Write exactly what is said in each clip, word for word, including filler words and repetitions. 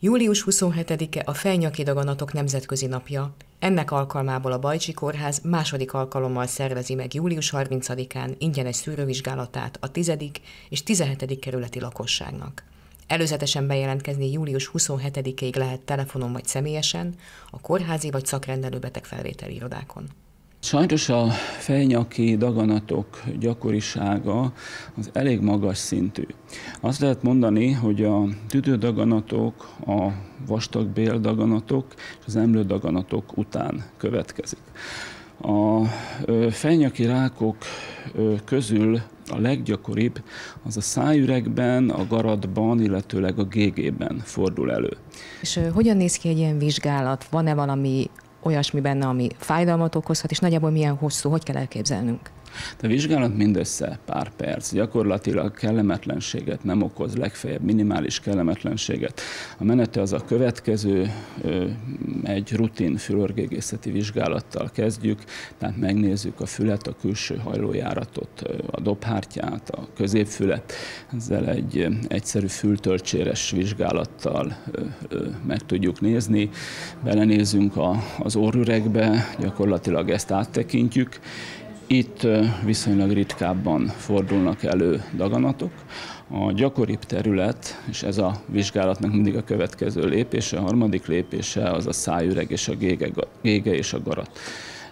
július huszonhetedike a fej-nyaki daganatok nemzetközi napja. Ennek alkalmából a Bajcsy Kórház második alkalommal szervezi meg július harmincadikán ingyenes szűrővizsgálatát a tizedik és tizenhetedik kerületi lakosságnak. Előzetesen bejelentkezni július huszonhetedikéig lehet telefonon vagy személyesen, a kórházi vagy szakrendelő betegfelvételi irodákon. Sajnos a fej-nyaki daganatok gyakorisága az elég magas szintű. Azt lehet mondani, hogy a tüdődaganatok, a vastagbéldaganatok és az emlődaganatok után következik. A fej-nyaki rákok közül a leggyakoribb az a szájüregben, a garatban, illetőleg a gégében fordul elő. És hogyan néz ki egy ilyen vizsgálat? Van-e valami olyasmi benne, ami fájdalmat okozhat, és nagyjából milyen hosszú, hogy kell elképzelnünk? A vizsgálat mindössze pár perc, gyakorlatilag kellemetlenséget nem okoz, legfeljebb minimális kellemetlenséget. A menete az a következő, egy rutin fülorgégészeti vizsgálattal kezdjük, tehát megnézzük a fület, a külső hajlójáratot, a dobhártyát, a középfület, ezzel egy egyszerű fültölcséres vizsgálattal meg tudjuk nézni, belenézzünk az orrüregbe, gyakorlatilag ezt áttekintjük. Itt viszonylag ritkábban fordulnak elő daganatok. A gyakoribb terület, és ez a vizsgálatnak mindig a következő lépése, a harmadik lépése az a szájüreg és a gége, gége és a garat.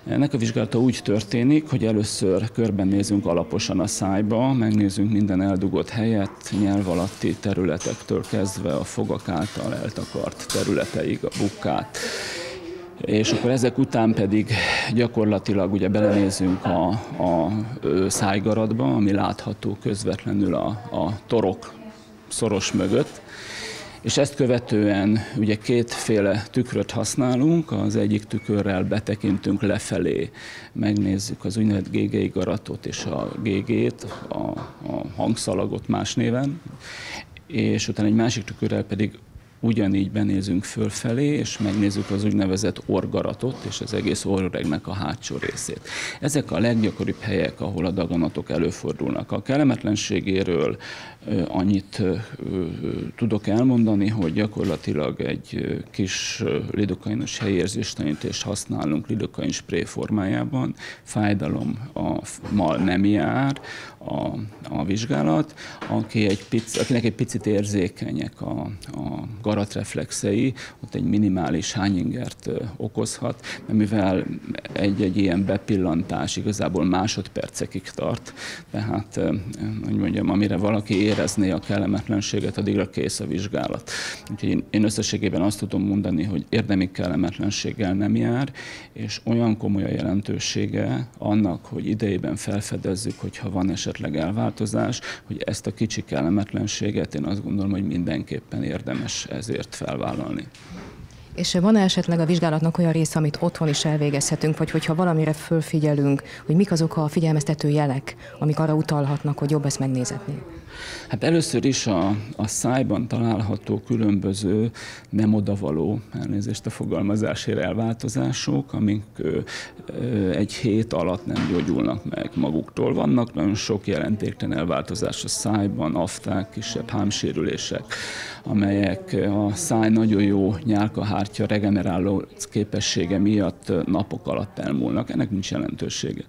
Ennek a vizsgálata úgy történik, hogy először körben nézünk alaposan a szájba, megnézzünk minden eldugott helyet, nyelv alatti területektől kezdve a fogak által eltakart területeig, a bukkát. És akkor ezek után pedig gyakorlatilag ugye belenézünk a, a szájgaratba, ami látható közvetlenül a, a torok szoros mögött, és ezt követően ugye kétféle tükröt használunk, az egyik tükörrel betekintünk lefelé, megnézzük az úgynevezett gégei garatot és a gégét, a, a hangszalagot más néven, és utána egy másik tükörrel pedig ugyanígy benézünk fölfelé, és megnézzük az úgynevezett orrgaratot és az egész orrüregnek a hátsó részét. Ezek a leggyakoribb helyek, ahol a daganatok előfordulnak. A kellemetlenségéről annyit tudok elmondani, hogy gyakorlatilag egy kis lidokainos helyérzéstelenítést használunk lidokain spray formájában, fájdalommal nem jár a, a vizsgálat, aki egy pic, akinek egy picit érzékenyek a, a garatreflexei, ott egy minimális hányingert okozhat, de mivel egy-egy ilyen bepillantás igazából másodpercekig tart, tehát, hogy mondjam, amire valaki érezné a kellemetlenséget, addigra kész a vizsgálat. Úgyhogy én összességében azt tudom mondani, hogy érdemi kellemetlenséggel nem jár, és olyan komoly a jelentősége annak, hogy idejében felfedezzük, hogyha van esetleg elváltozás, hogy ezt a kicsi kellemetlenséget én azt gondolom, hogy mindenképpen érdemes ezért felvállalni. És van-e esetleg a vizsgálatnak olyan része, amit otthon is elvégezhetünk, vagy hogyha valamire fölfigyelünk, hogy mik azok a figyelmeztető jelek, amik arra utalhatnak, hogy jobb ezt megnézetni? Hát először is a, a szájban található különböző nem odavaló, elnézést a fogalmazásért, elváltozások, amik ö, ö, egy hét alatt nem gyógyulnak meg maguktól. Vannak nagyon sok jelentéktelen elváltozás a szájban, afták, kisebb hámsérülések, amelyek a száj nagyon jó nyálkahártyája regeneráló képessége miatt napok alatt elmúlnak. Ennek nincs jelentősége.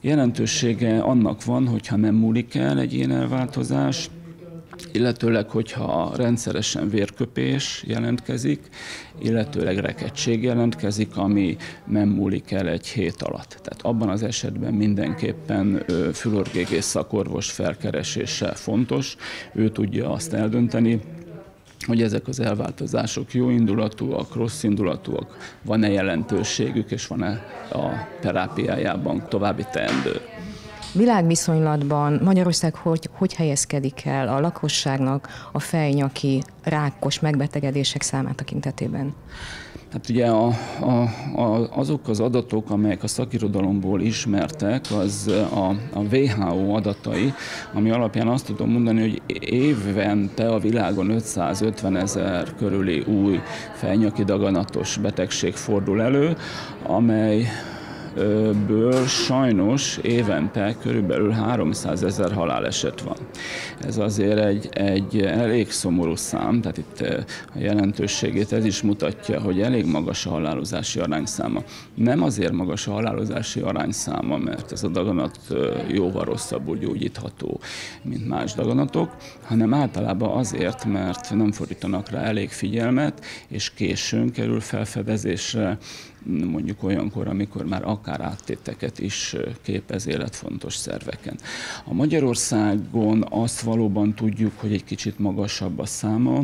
Jelentősége annak van, hogyha nem múlik el egy ilyen elváltozás, illetőleg, hogyha rendszeresen vérköpés jelentkezik, illetőleg rekedtség jelentkezik, ami nem múlik el egy hét alatt. Tehát abban az esetben mindenképpen fülorgégész szakorvos felkeresése fontos, ő tudja azt eldönteni, hogy ezek az elváltozások jóindulatúak, rosszindulatúak, van-e jelentőségük, és van-e a terápiájában további teendő. Világviszonylatban Magyarország hogy, hogy helyezkedik el a lakosságnak a fej-nyaki rákos megbetegedések számát tekintetében? Hát ugye a, a, a, azok az adatok, amelyek a szakirodalomból ismertek, az a, a vé há o adatai, ami alapján azt tudom mondani, hogy évente a világon ötszázötven ezer körüli új fej-nyaki daganatos betegség fordul elő, amely ből sajnos évente körülbelül háromszázezer haláleset van. Ez azért egy, egy elég szomorú szám, tehát itt a jelentőségét ez is mutatja, hogy elég magas a halálozási arányszáma. Nem azért magas a halálozási arányszáma, mert ez a daganat jóval rosszabbul gyógyítható, mint más daganatok, hanem általában azért, mert nem fordítanak rá elég figyelmet, és későn kerül felfedezésre, mondjuk olyankor, amikor már akár áttéteket is képez életfontos szerveken. A Magyarországon azt valóban tudjuk, hogy egy kicsit magasabb a száma.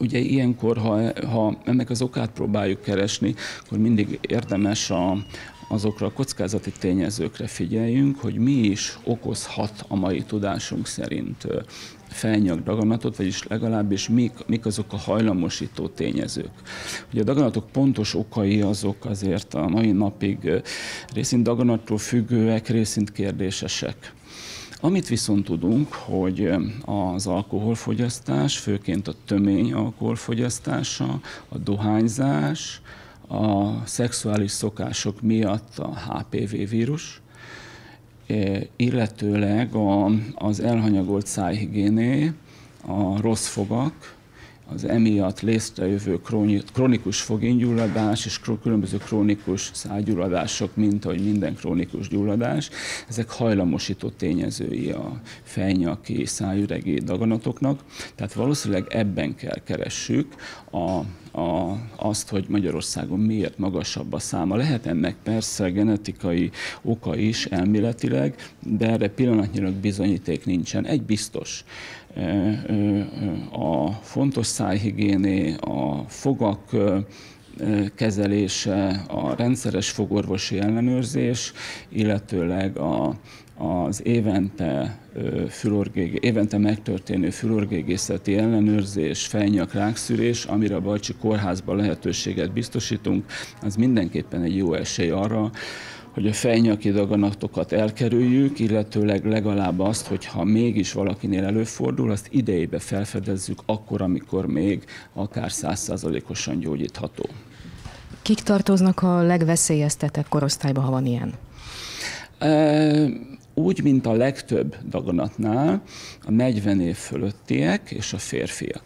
Ugye ilyenkor, ha, ha ennek az okát próbáljuk keresni, akkor mindig érdemes a azokra a kockázati tényezőkre figyeljünk, hogy mi is okozhat a mai tudásunk szerint fejnyak daganatot, vagyis legalábbis mik, mik azok a hajlamosító tényezők. Ugye a daganatok pontos okai azok azért a mai napig részint daganattól függőek, részint kérdésesek. Amit viszont tudunk, hogy az alkoholfogyasztás, főként a tömény alkoholfogyasztása, a dohányzás, a szexuális szokások miatt a há pé vé vírus, illetőleg a, az elhanyagolt szájhigiéné, a rossz fogak, az emiatt létrejövő krónikus fogingyulladás és különböző krónikus szájgyulladások, mint ahogy minden krónikus gyulladás, ezek hajlamosító tényezői a fej-nyaki szájüregi daganatoknak. Tehát valószínűleg ebben kell keressük a A, azt, hogy Magyarországon miért magasabb a száma. Lehet ennek persze genetikai oka is elméletileg, de erre pillanatnyilag bizonyíték nincsen. Egy biztos, a fontos szájhigiéné, a fogak kezelése, a rendszeres fogorvosi ellenőrzés, illetőleg a az évente, fülorgég, évente megtörténő fülorgégészeti ellenőrzés, fejnyak rákszűrés, amire a Bajcsy Kórházban lehetőséget biztosítunk, az mindenképpen egy jó esély arra, hogy a fejnyaki daganatokat elkerüljük, illetőleg legalább azt, hogyha mégis valakinél előfordul, azt idejébe felfedezzük akkor, amikor még akár száz százalékosan gyógyítható. Kik tartoznak a legveszélyeztetett korosztályba, ha van ilyen? E Úgy, mint a legtöbb daganatnál, a negyven év fölöttiek és a férfiak.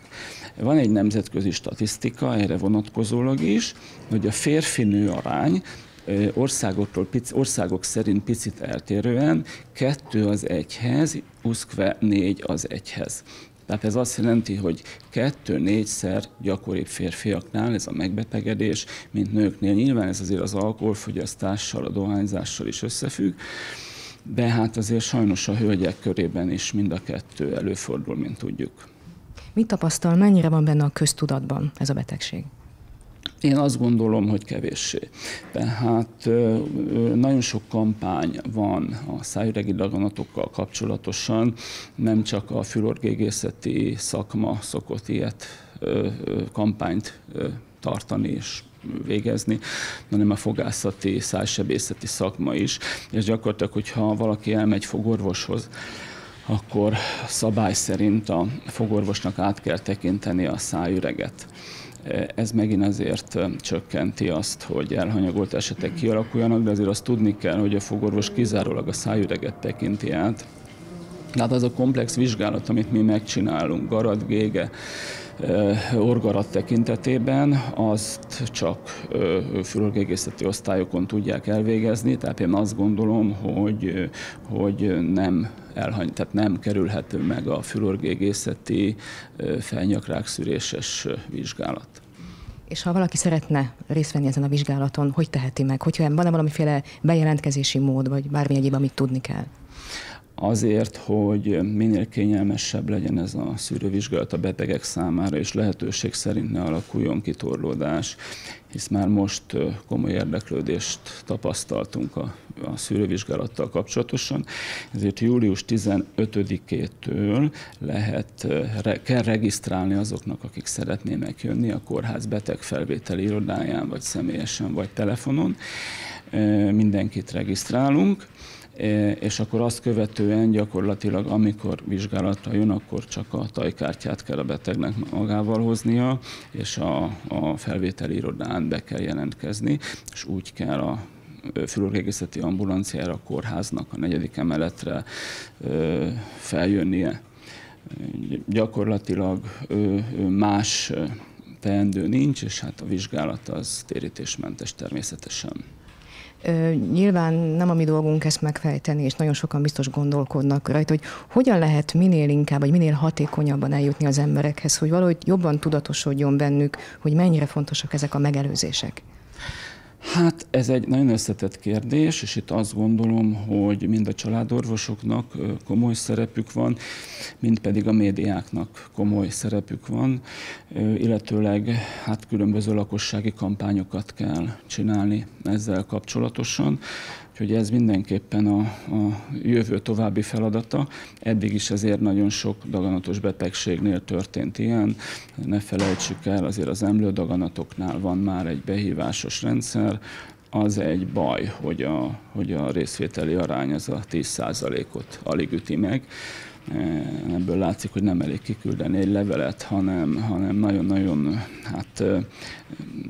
Van egy nemzetközi statisztika erre vonatkozólag is, hogy a férfinő arány országoktól, országok szerint picit eltérően kettő az egyhez, uszkve négy az egyhez. Tehát ez azt jelenti, hogy kettő-négyszer gyakoribb férfiaknál ez a megbetegedés, mint nőknél. Nyilván ez azért az alkoholfogyasztással, a dohányzással is összefügg, de hát azért sajnos a hölgyek körében is mind a kettő előfordul, mint tudjuk. Mit tapasztal, mennyire van benne a köztudatban ez a betegség? Én azt gondolom, hogy kevéssé. Tehát nagyon sok kampány van a szájüregi daganatokkal kapcsolatosan, nem csak a fülorgégészeti szakma szokott ilyet kampányt tartani és végezni, hanem a fogászati, szájsebészeti szakma is. És gyakorlatilag, hogyha valaki elmegy fogorvoshoz, akkor szabály szerint a fogorvosnak át kell tekinteni a szájüreget. Ez megint azért csökkenti azt, hogy elhanyagolt esetek kialakuljanak, de azért azt tudni kell, hogy a fogorvos kizárólag a szájüreget tekinti át. Tehát az a komplex vizsgálat, amit mi megcsinálunk, garat, gége, orgarat tekintetében, azt csak fülorgégészeti osztályokon tudják elvégezni, tehát én azt gondolom, hogy, hogy nem, elhany, tehát nem kerülhető meg a fülorgégészeti fejnyak-rákszűréses vizsgálat. És ha valaki szeretne részt venni ezen a vizsgálaton, hogy teheti meg? Hogyha van-e valamiféle bejelentkezési mód, vagy bármi egyéb, amit tudni kell? Azért, hogy minél kényelmesebb legyen ez a szűrővizsgálat a betegek számára, és lehetőség szerint ne alakuljon ki torlódás, hisz már most komoly érdeklődést tapasztaltunk a, a szűrővizsgálattal kapcsolatosan, ezért július tizenötödikétől lehet, re, kell regisztrálni azoknak, akik szeretnének jönni a kórház betegfelvételi irodáján, vagy személyesen, vagy telefonon. Mindenkit regisztrálunk, és akkor azt követően gyakorlatilag, amikor vizsgálatra jön, akkor csak a taj-kártyát kell a betegnek magával hoznia, és a, a felvételi irodán be kell jelentkezni, és úgy kell a fülorgégészeti ambulanciára a kórháznak a negyedik emeletre feljönnie. Gyakorlatilag más teendő nincs, és hát a vizsgálat az térítésmentes természetesen. Nyilván nem a mi dolgunk ezt megfejteni, és nagyon sokan biztos gondolkodnak rajta, hogy hogyan lehet minél inkább, vagy minél hatékonyabban eljutni az emberekhez, hogy valahogy jobban tudatosodjon bennük, hogy mennyire fontosak ezek a megelőzések. Hát ez egy nagyon összetett kérdés, és itt azt gondolom, hogy mind a családorvosoknak komoly szerepük van, mind pedig a médiáknak komoly szerepük van, illetőleg hát különböző lakossági kampányokat kell csinálni ezzel kapcsolatosan. Úgyhogy ez mindenképpen a, a jövő további feladata. Eddig is azért nagyon sok daganatos betegségnél történt ilyen. Ne felejtsük el, azért az emlődaganatoknál van már egy behívásos rendszer. Az egy baj, hogy a, hogy a részvételi arány az a tíz százalékot alig üti meg. Ebből látszik, hogy nem elég kiküldeni egy levelet, hanem, hanem nagyon-nagyon, hát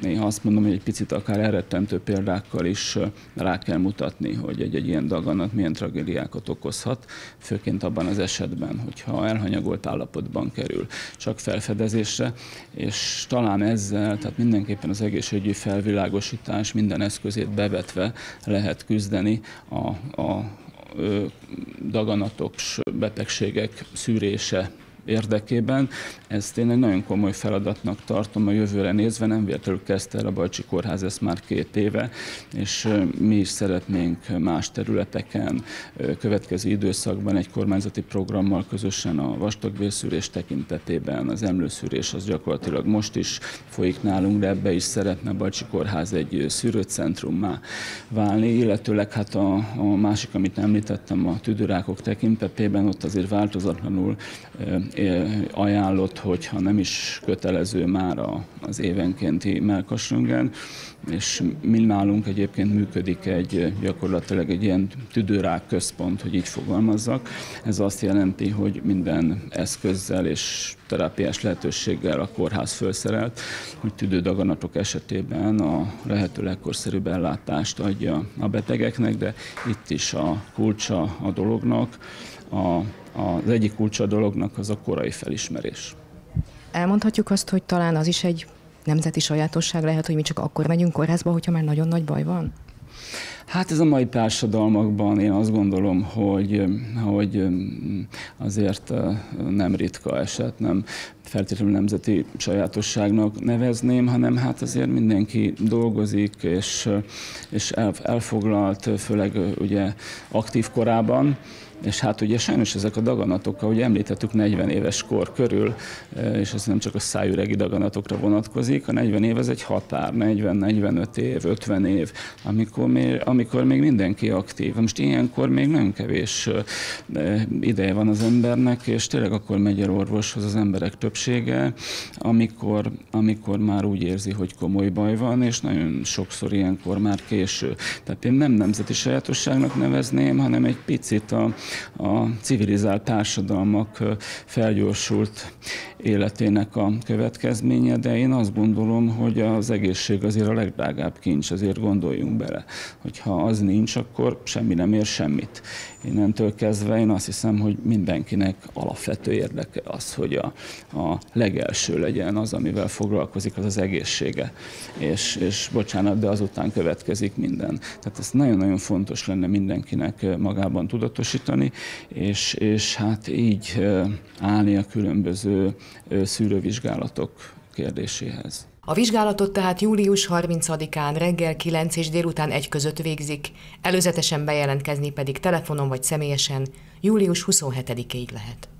néha azt mondom, hogy egy picit akár elrettentő példákkal is rá kell mutatni, hogy egy-egy ilyen daganat milyen tragédiákat okozhat, főként abban az esetben, hogyha elhanyagolt állapotban kerül csak felfedezésre, és talán ezzel, tehát mindenképpen az egészségügyi felvilágosítás minden eszközét bevetve lehet küzdeni a, a daganatok, betegségek szűrése érdekében. Ezt én egy nagyon komoly feladatnak tartom a jövőre nézve, nem véletlenül kezdte el a Bajcsy Kórház ezt már két éve, és mi is szeretnénk más területeken következő időszakban egy kormányzati programmal közösen a vastagbélszűrés tekintetében, az emlőszűrés az gyakorlatilag most is folyik nálunk, de ebbe is szeretne a Bajcsy Kórház egy szűrőcentrummá válni, illetőleg hát a, a másik, amit említettem, a tüdőrákok tekintetében ott azért változatlanul ajánlott, hogyha nem is kötelező már az évenkénti mellkasröntgen, és mi nálunk egyébként működik egy gyakorlatilag egy ilyen tüdőrák központ, hogy így fogalmazzak. Ez azt jelenti, hogy minden eszközzel és terápiás lehetőséggel a kórház felszerelt, hogy tüdődaganatok esetében a lehető legkorszerűbb ellátást adja a betegeknek, de itt is a kulcsa a dolognak, a Az egyik kulcsa a dolognak az a korai felismerés. Elmondhatjuk azt, hogy talán az is egy nemzeti sajátosság lehet, hogy mi csak akkor megyünk kórházba, hogyha már nagyon nagy baj van? Hát ez a mai társadalmakban én azt gondolom, hogy, hogy azért nem ritka eset, nem feltétlenül nemzeti sajátosságnak nevezném, hanem hát azért mindenki dolgozik és, és elfoglalt, főleg ugye aktív korában, és hát ugye sajnos ezek a daganatok, ahogy említettük, negyven éves kor körül, és ez nem csak a szájüregi daganatokra vonatkozik, a negyven év ez egy határ, negyven-negyvenöt év, ötven év, amikor még, amikor még mindenki aktív. Most ilyenkor még nem kevés ideje van az embernek, és tényleg akkor megy el orvoshoz az emberek többsége, amikor, amikor már úgy érzi, hogy komoly baj van, és nagyon sokszor ilyenkor már késő. Tehát én nem nemzeti sajátosságnak nevezném, hanem egy picit a a civilizált társadalmak felgyorsult életének a következménye, de én azt gondolom, hogy az egészség azért a legdrágább kincs, azért gondoljunk bele, hogy ha az nincs, akkor semmi nem ér semmit. Innentől kezdve én azt hiszem, hogy mindenkinek alapvető érdeke az, hogy a, a legelső legyen az, amivel foglalkozik, az az egészsége. És, és bocsánat, de azután következik minden. Tehát ez nagyon-nagyon fontos lenne mindenkinek magában tudatosítani, és, és hát így állni a különböző szűrővizsgálatok kérdéséhez. A vizsgálatot tehát július harmincadikán reggel kilenc és délután egy között végzik, előzetesen bejelentkezni pedig telefonon vagy személyesen július huszonhetedikéig lehet.